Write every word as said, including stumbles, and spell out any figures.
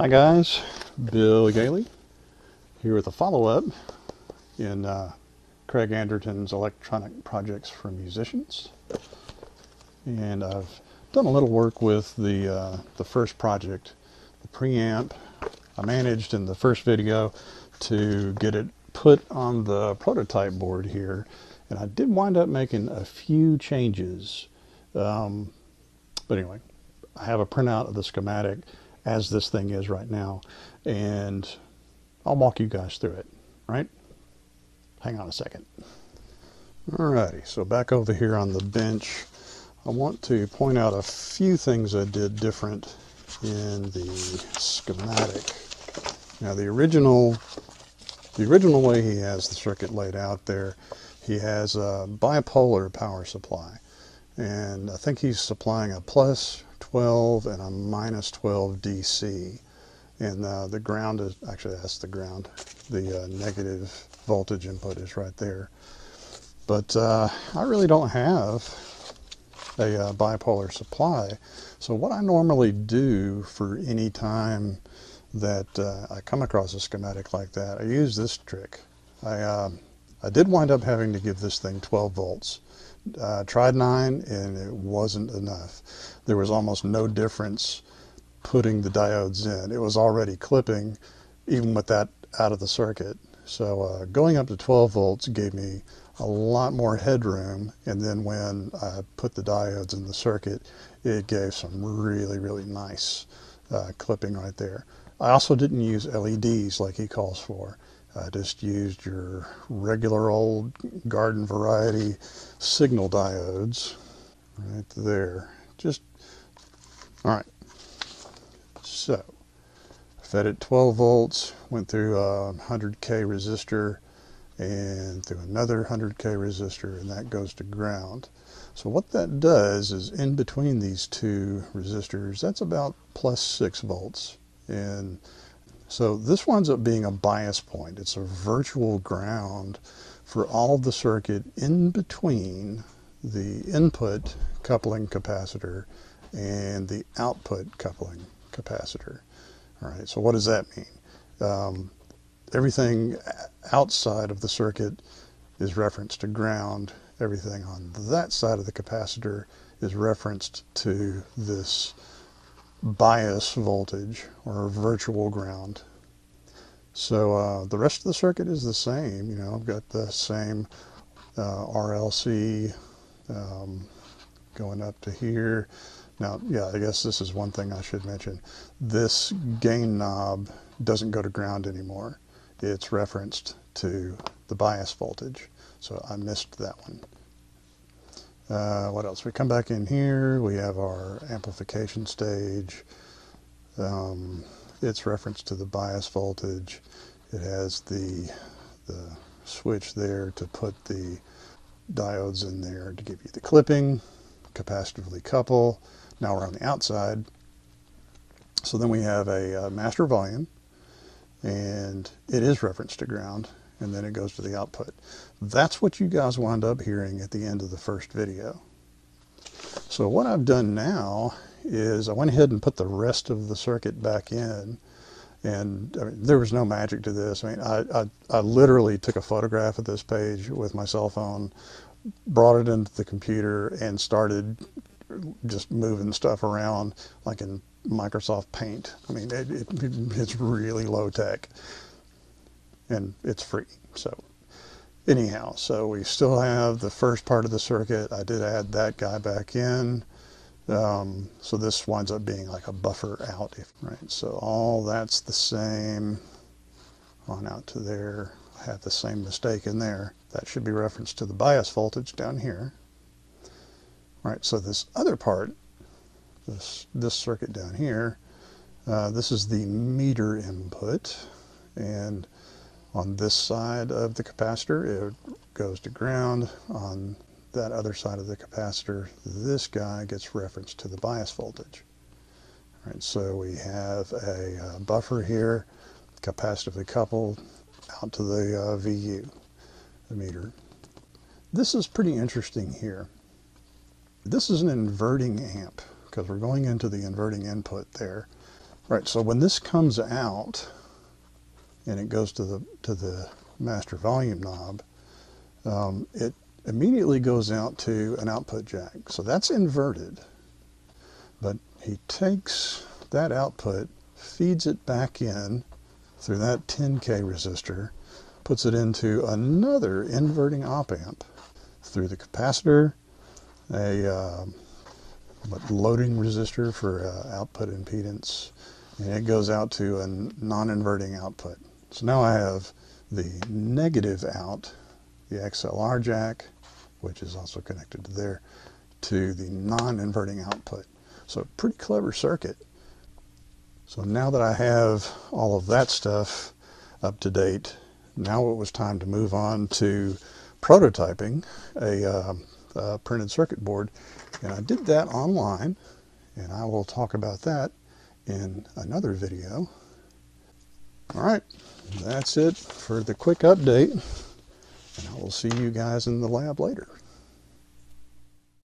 Hi guys, Bill Gailey here with a follow-up in uh, Craig Anderton's Electronic Projects for Musicians. And I've done a little work with the, uh, the first project, the preamp. I managed in the first video to get it put on the prototype board here, and I did wind up making a few changes. Um, but anyway, I have a printout of the schematic as this thing is right now, and I'll walk you guys through it, right? Hang on a second. Alrighty, so back over here on the bench, I want to point out a few things I did different in the schematic. Now the original, the original way he has the circuit laid out there, he has a bipolar power supply, and I think he's supplying a plus twelve and a minus twelve D C, and uh, the ground is actually that's the ground the uh, negative voltage input is right there, but uh, I really don't have a uh, bipolar supply. So what I normally do for any time that uh, I come across a schematic like that, I use this trick. I, uh, I did wind up having to give this thing twelve volts. Uh, tried nine and it wasn't enough. There was almost no difference putting the diodes in. It was already clipping even with that out of the circuit. So uh, going up to twelve volts gave me a lot more headroom, and then when I put the diodes in the circuit, it gave some really really nice uh, clipping right there. I also didn't use L E Ds like he calls for. I just used your regular old garden variety signal diodes right there. Just, all right. So, fed it twelve volts, went through a one hundred K resistor and through another one hundred K resistor, and that goes to ground. So what that does is in between these two resistors, that's about plus six volts. And so this winds up being a bias point. It's a virtual ground for all of the circuit in between the input coupling capacitor and the output coupling capacitor. All right, so what does that mean? Um, everything outside of the circuit is referenced to ground. Everything on that side of the capacitor is referenced to this bias voltage or virtual ground. So uh, the rest of the circuit is the same. You know, I've got the same uh, R L C um, going up to here. Now, yeah, I guess this is one thing I should mention. This gain knob doesn't go to ground anymore. It's referenced to the bias voltage. So I missed that one. Uh, what else? We come back in here, we have our amplification stage. Um, it's referenced to the bias voltage. It has the, the switch there to put the diodes in there to give you the clipping, capacitively couple. Now we're on the outside. So then we have a uh, master volume, and it is referenced to ground, and then it goes to the output. That's what you guys wound up hearing at the end of the first video. So what I've done now is I went ahead and put the rest of the circuit back in, and I mean, there was no magic to this. I mean, I, I, I literally took a photograph of this page with my cell phone, brought it into the computer, and started just moving stuff around like in Microsoft Paint. I mean, it, it, it's really low tech. And it's free. So anyhow, so we still have the first part of the circuit. I did add that guy back in. Um, so this winds up being like a buffer out, if, right? So all that's the same on out to there. I have the same mistake in there. That should be referenced to the bias voltage down here. All right, so this other part, this, this circuit down here, uh, this is the meter input. And on this side of the capacitor, it goes to ground. On that other side of the capacitor, this guy gets referenced to the bias voltage. All right, so we have a uh, buffer here, capacitively coupled out to the uh, V U, the meter. This is pretty interesting here. This is an inverting amp because we're going into the inverting input there. Right, so when this comes out and it goes to the to the master volume knob, um, it immediately goes out to an output jack. So that's inverted, but he takes that output, feeds it back in through that ten K resistor, puts it into another inverting op amp through the capacitor, a uh, loading resistor for uh, output impedance, and it goes out to a non-inverting output. So now I have the negative out, the X L R jack, which is also connected to there, to the non-inverting output. So pretty clever circuit. So now that I have all of that stuff up to date, now it was time to move on to prototyping a, uh, a printed circuit board. And I did that online, and I will talk about that in another video. All right, that's it for the quick update, and I will see you guys in the lab later.